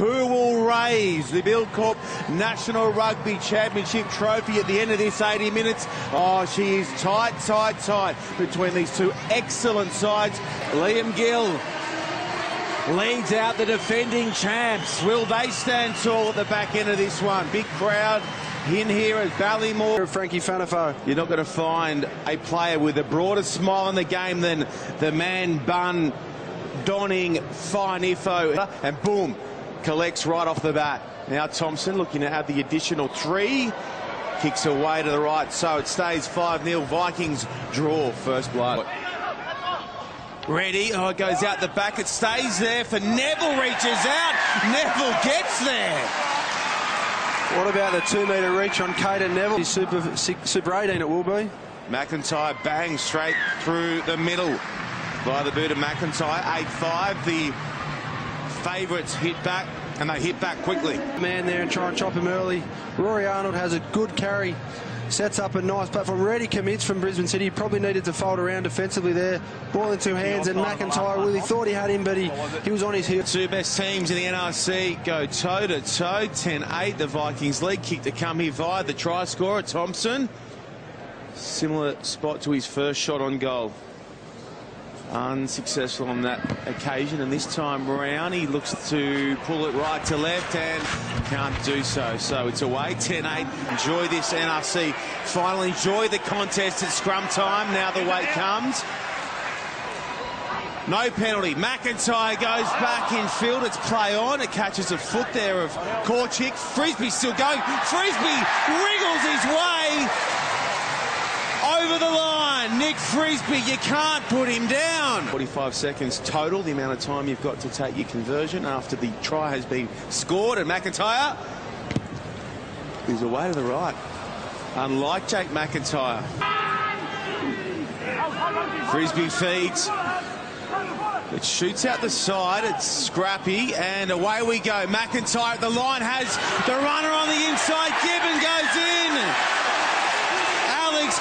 who will raise the Buildcorp National Rugby Championship trophy at the end of this 80 minutes. Oh, she is tight, tight, tight between these two excellent sides. Liam Gill leads out the defending champs. Will they stand tall at the back end of this one? Big crowd in here at Ballymore. Frankie Fanifo, you're not going to find a player with a broader smile in the game than the man Bun Donning Fanifo. And boom, collects right off the bat. Now Thompson looking to add the additional three. Kicks away to the right, so it stays 5-0. Vikings draw first blood. Ready, oh, it goes out the back, it stays there for Neville, reaches out, Neville gets there. What about the 2-metre reach on Caden Neville? He's Super 18 it will be. McIntyre bangs straight through the middle by the boot of McIntyre. 8-5, the favourites hit back, and they hit back quickly. Man there and try and chop him early. Rory Arnold has a good carry. Sets up a nice platform. Ready commits from Brisbane City. He probably needed to fold around defensively there. Ball in two hands, and McIntyre really thought he had him, but he was on his heel. Two best teams in the NRC go toe-to-toe. 10-8, the Vikings lead. Kick to come here via the try scorer, Thompson. Similar spot to his first shot on goal. Unsuccessful on that occasion, and this time round he looks to pull it right to left and can't do so. So it's away, 10-8. Enjoy this NRC. Finally enjoy the contest at scrum time. Now the way it comes. No penalty. McIntyre goes back in field. It's play on. It catches a foot there of Korchik. Frisby still going. Frisby wriggles his way over the line. Nick Frisby, you can't put him down. 45 seconds total, the amount of time you've got to take your conversion after the try has been scored. And McIntyre is away to the right. Unlike Jake McIntyre. Frisby feeds. It shoots out the side. It's scrappy. And away we go. McIntyre at the line, has the runner on the inside. Gibbon goes in.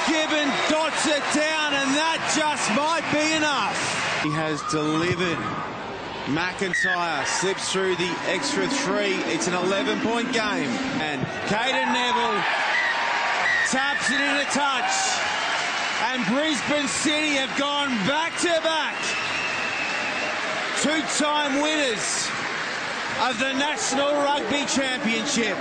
Gibbon dots it down, and that just might be enough. He has delivered. McIntyre slips through the extra three. It's an 11-point game. And Caden Neville taps it in a touch. And Brisbane City have gone back-to-back. Two-time winners of the National Rugby Championship.